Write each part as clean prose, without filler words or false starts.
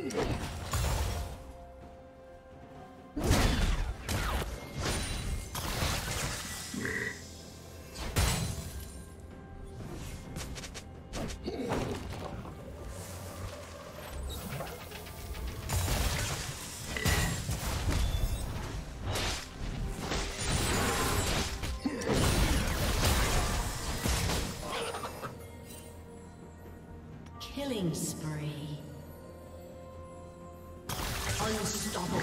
Killing spree. Unstoppable.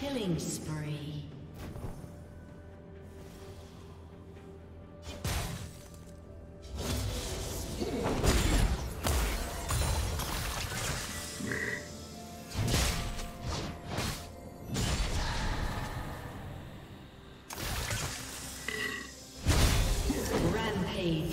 Killing spree. Rampage.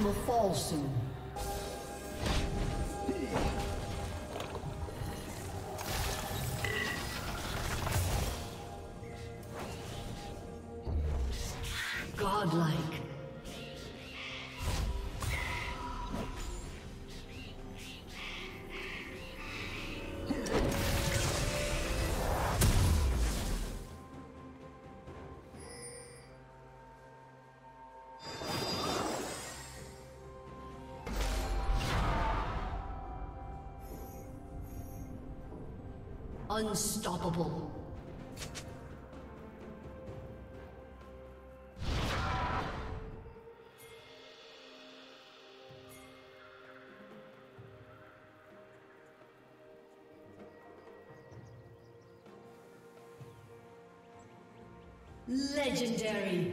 mountain will fall soon. Godlike. Unstoppable. Legendary.